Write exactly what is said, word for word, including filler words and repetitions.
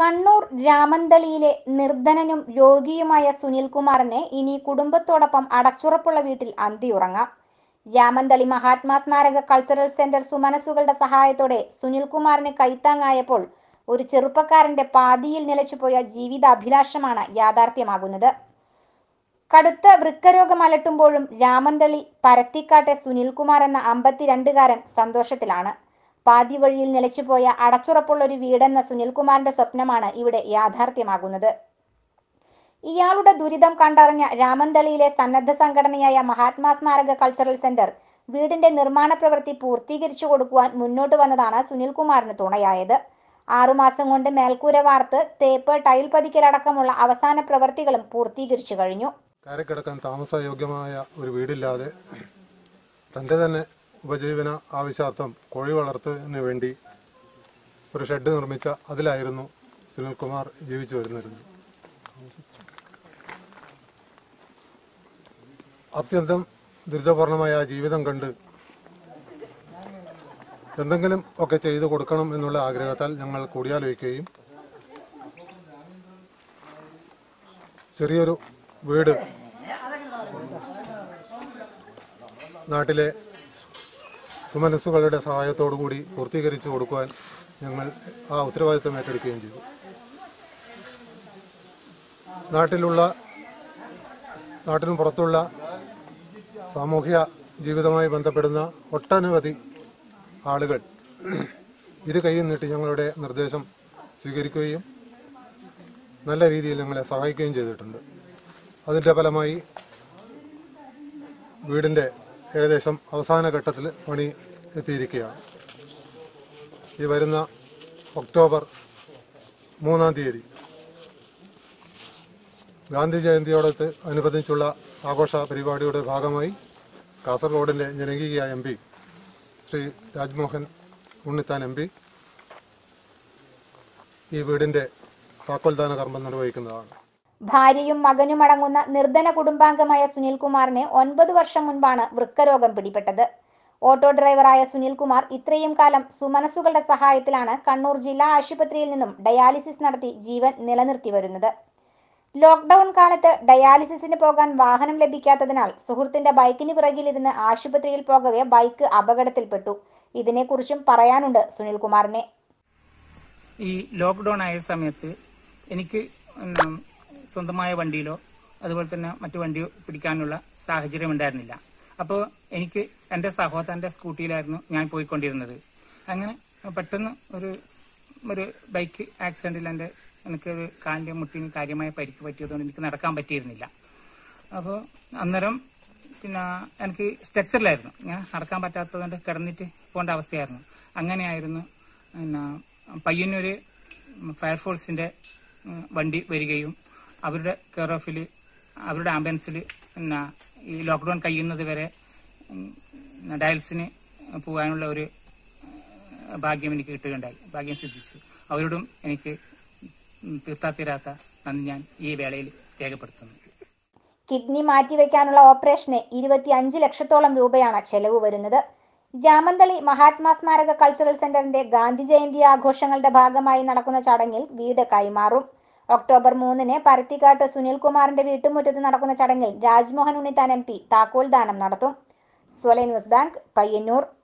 കണ്ണൂർ രാമന്തളിയിലെ നിർധനനും രോഗിയുമായ സുനിൽകുമാറിനെ ഇനി കുടുംബത്തോടൊപ്പം അടച്ചുറപ്പുള്ള വീട്ടിൽ അന്തിയുറങ്ങാം. രാമന്തളി മഹാത്മാ സ്മാരക കൾച്ചറൽ സെന്റർ സുമനസുകളുടെ സഹായത്തോടെ സുനിൽകുമാറിന് കൈത്താങ്ങായപ്പോൾ ഒരു ചെറുപ്പക്കാരന്റെ പാതിയിൽ നിലച്ചുപോയ ജീവിതാഭിലാഷമാണ് യാഥാർത്ഥ്യമാകുന്നത്. കടുത്ത വൃക്കരോഗം അലട്ടുമ്പോഴും രാമന്തളി പരത്തിക്കാട്ടെ സുനിൽകുമാർ എന്ന അമ്പത്തിരണ്ടുകാരൻ സന്തോഷത്തിലാണ്. പാതി വഴിയിൽ നിലച്ചുപോയ അടച്ചുറപ്പുള്ള ഒരു വീടെന്ന സുനിൽകുമാറിന്റെ സ്വപ്നമാണ് ഇവിടെ യാഥാർത്ഥ്യമാകുന്നത്. ഇയാളുടെ ദുരിതം കണ്ടറിഞ്ഞ രാമന്തളിയിലെ സന്നദ്ധ സംഘടനയായ മഹാത്മാ സ്മാരക കൾച്ചറൽ സെന്റർ വീടിന്റെ നിർമ്മാണ പ്രവൃത്തി പൂർത്തീകരിച്ചു കൊടുക്കുവാൻ മുന്നോട്ട് വന്നതാണ് സുനിൽകുമാറിന് തുണയായത്. ആറുമാസം കൊണ്ട് മേൽക്കൂര വാർത്ത് തേപ്പ് ടൈൽ പതിക്കലടക്കമുള്ള അവസാന പ്രവൃത്തികളും പൂർത്തീകരിച്ചു കഴിഞ്ഞു. കരക്കിടക്കാൻ താമസയോഗ്യമായ ഒരു വീടില്ലാതെ തൻ്റെ തന്നെ ഉപജീവന ആവശ്യാർത്ഥം കോഴി വളർത്തുന്നതിന് വേണ്ടി ഒരു ഷെഡ് നിർമ്മിച്ച അതിലായിരുന്നു സുനിൽകുമാർ ജീവിച്ചു വരുന്നിരുന്നത്. അത്യന്തം ദുരിതപൂർണമായ ആ ജീവിതം കണ്ട് എന്തെങ്കിലും ഒക്കെ ചെയ്തു കൊടുക്കണം എന്നുള്ള ആഗ്രഹത്താൽ ഞങ്ങൾ കൂടിയാലോചിക്കുകയും ചെറിയൊരു വീട് നാട്ടിലെ സുമനസ്സുകളുടെ സഹായത്തോടു കൂടി പൂർത്തീകരിച്ചു കൊടുക്കുവാൻ ഞങ്ങൾ ആ ഉത്തരവാദിത്തം ഏറ്റെടുക്കുകയും ചെയ്തു. നാട്ടിലുള്ള നാട്ടിനു പുറത്തുള്ള സാമൂഹ്യ ജീവിതവുമായി ബന്ധപ്പെടുന്ന ഒട്ടനവധി ആളുകൾ ഇത് കൈയിൽ നീട്ടി ഞങ്ങളുടെ നിർദ്ദേശം സ്വീകരിക്കുകയും നല്ല രീതിയിൽ ഞങ്ങളെ സഹായിക്കുകയും ചെയ്തിട്ടുണ്ട്. അതിൻ്റെ ഫലമായി വീടിൻ്റെ ഏകദേശം അവസാന ഘട്ടത്തിൽ പണി എത്തിയിരിക്കുകയാണ്. ഈ വരുന്ന ഒക്ടോബർ മൂന്നാം തീയതി ഗാന്ധി ജയന്തിയോട് അനുബന്ധിച്ചുള്ള ആഘോഷ പരിപാടിയുടെ ഭാഗമായി കാസർഗോഡിൻ്റെ ജനകീയ M P Shri Rajmohan Unnithan M P ഈ വീടിൻ്റെ താക്കോൽദാന കർമ്മം നിർവഹിക്കുന്നതാണ്. ഭാര്യയും മകനും അടങ്ങുന്ന നിർധന കുടുംബാംഗമായ സുനിൽകുമാറിനെ ഒൻപത് വർഷം മുൻപാണ് വൃക്കരോഗം പിടിപെട്ടത്. ഓട്ടോ ഡ്രൈവറായ സുനിൽകുമാർ ഇത്രയും കാലം സുമനസ്സുകളുടെ സഹായത്തിലാണ് കണ്ണൂർ ജില്ലാ ആശുപത്രിയിൽ നിന്നും ഡയാലിസിസ് നടത്തി ജീവൻ നിലനിർത്തി വരുന്നത്. ലോക്ക്ഡൌൺ കാലത്ത് ഡയാലിസിസിന് പോകാൻ വാഹനം ലഭിക്കാത്തതിനാൽ സുഹൃത്തിന്റെ ബൈക്കിന് പിറകിലിരുന്ന് ആശുപത്രിയിൽ പോകവേ ബൈക്ക് അപകടത്തിൽപ്പെട്ടു. ഇതിനെക്കുറിച്ചും പറയാനുണ്ട് സുനിൽകുമാറിനെ. ഈ ലോക്ക്ഡൌൺ ആയ സമയത്ത് എനിക്ക് സ്വന്തമായ വണ്ടിയിലോ അതുപോലെ തന്നെ മറ്റു വണ്ടി പിടിക്കാനുള്ള സാഹചര്യം ഉണ്ടായിരുന്നില്ല. അപ്പോൾ എനിക്ക് എൻ്റെ സഹോദരൻ്റെ സ്കൂട്ടിയിലായിരുന്നു ഞാൻ പോയിക്കൊണ്ടിരുന്നത്. അങ്ങനെ പെട്ടെന്ന് ഒരു ഒരു ബൈക്ക് ആക്സിഡന്റിൽ എൻ്റെ എനിക്കൊരു കാലിൻ്റെ മുട്ടിന് കാര്യമായ പരിക്ക് പറ്റിയതുകൊണ്ട് എനിക്ക് നടക്കാൻ പറ്റിയിരുന്നില്ല. അപ്പോൾ അന്നേരം പിന്നെ എനിക്ക് സ്ട്രെച്ചറിലായിരുന്നു, ഞാൻ നടക്കാൻ പറ്റാത്തതുകൊണ്ട് കിടന്നിട്ട് പോകേണ്ട അവസ്ഥയായിരുന്നു. അങ്ങനെയായിരുന്നു പിന്നെ പയ്യന്നൂർ ഫയർഫോഴ്സിൻ്റെ വണ്ടി വരികയും അവരുടെ കെയർ ഓഫിൽ അവരുടെ ആംബുലൻസിൽ പിന്നെ ഈ ലോക്ക്ഡൌൺ കഴിയുന്നത് വരെ ഡയൽസിന് പോകാനുള്ള ഒരു ഭാഗ്യം എനിക്ക് കിട്ടുകയുണ്ടായി, ഭാഗ്യം സിദ്ധിച്ചു. അവരോടും എനിക്ക് തീർത്താ തീരാത്ത നന്ദി ഞാൻ ഈ വേളയിൽ രേഖപ്പെടുത്തുന്നു. കിഡ്നി മാറ്റിവെക്കാനുള്ള ഓപ്പറേഷന് ഇരുപത്തി അഞ്ച് ലക്ഷത്തോളം രൂപയാണ് ചെലവ് വരുന്നത്. രാമന്തളി മഹാത്മാ സ്മാരക കൾച്ചറൽ സെന്ററിന്റെ ഗാന്ധി ജയന്തി ആഘോഷങ്ങളുടെ ഭാഗമായി നടക്കുന്ന ചടങ്ങിൽ വീട് കൈമാറും. ഒക്ടോബർ മൂന്നിന് പരത്തിക്കാട്ട് സുനിൽകുമാറിന്റെ വീട്ടുമുറ്റത്ത് നടക്കുന്ന ചടങ്ങിൽ രാജ്മോഹൻ ഉണ്ണിത്താൻ എം പി താക്കോൽ ദാനം നടത്തും. Swala news bank, Payyanur.